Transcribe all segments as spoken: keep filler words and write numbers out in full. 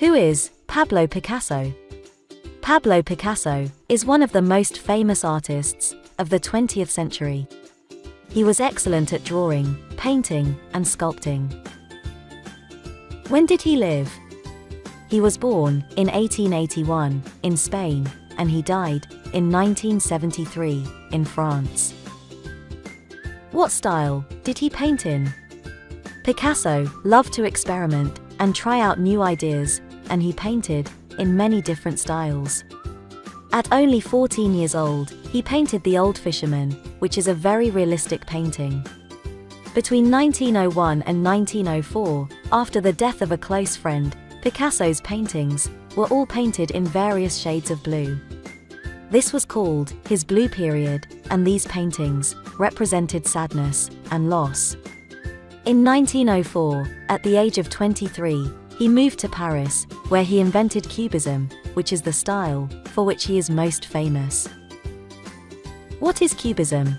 Who is Pablo Picasso? Pablo Picasso is one of the most famous artists of the twentieth century. He was excellent at drawing, painting, and sculpting. When did he live? He was born in eighteen eighty-one in Spain, and he died in nineteen seventy-three in France. What style did he paint in? Picasso loved to experiment and try out new ideas, and he painted in many different styles. At only fourteen years old, he painted The Old Fisherman, which is a very realistic painting. Between nineteen oh one and nineteen oh four, after the death of a close friend, Picasso's paintings were all painted in various shades of blue. This was called his blue period, and these paintings represented sadness and loss. In nineteen oh four, at the age of twenty-three, he moved to Paris, where he invented Cubism, which is the style for which he is most famous. What is Cubism?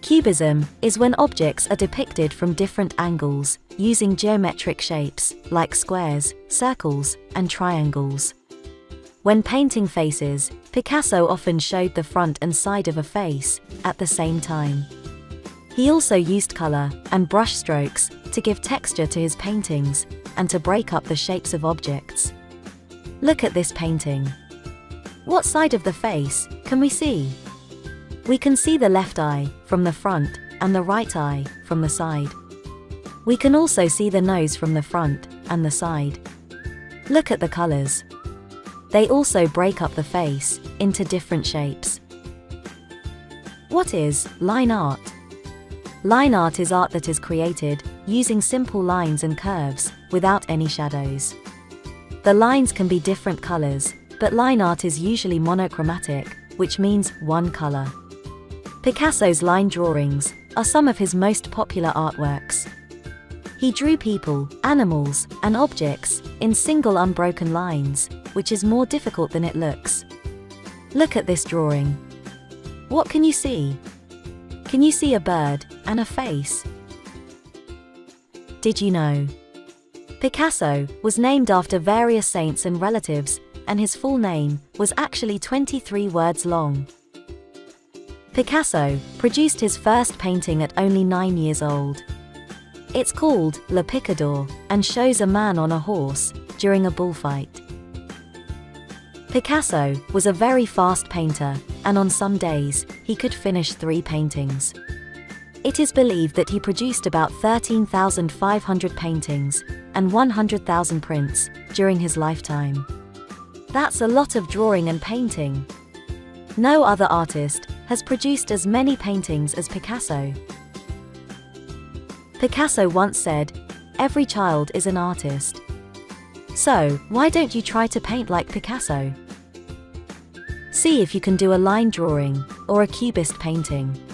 Cubism is when objects are depicted from different angles, using geometric shapes like squares, circles, and triangles. When painting faces, Picasso often showed the front and side of a face at the same time. He also used color and brush strokes to give texture to his paintings and to break up the shapes of objects. Look at this painting. What side of the face can we see? We can see the left eye from the front and the right eye from the side. We can also see the nose from the front and the side. Look at the colors. They also break up the face into different shapes. What is line art? Line art is art that is created using simple lines and curves without any shadows. The lines can be different colors, but line art is usually monochromatic, which means one color. Picasso's line drawings are some of his most popular artworks. He drew people, animals, and objects in single unbroken lines, which is more difficult than it looks. Look at this drawing. What can you see? Can you see a bird and a face? Did you know? Picasso was named after various saints and relatives, and his full name was actually twenty-three words long. Picasso produced his first painting at only nine years old. It's called Le Picador and shows a man on a horse during a bullfight. Picasso was a very fast painter, and on some days, he could finish three paintings. It is believed that he produced about thirteen thousand five hundred paintings and one hundred thousand prints during his lifetime. That's a lot of drawing and painting. No other artist has produced as many paintings as Picasso. Picasso once said, "Every child is an artist." So, why don't you try to paint like Picasso? See if you can do a line drawing or a cubist painting.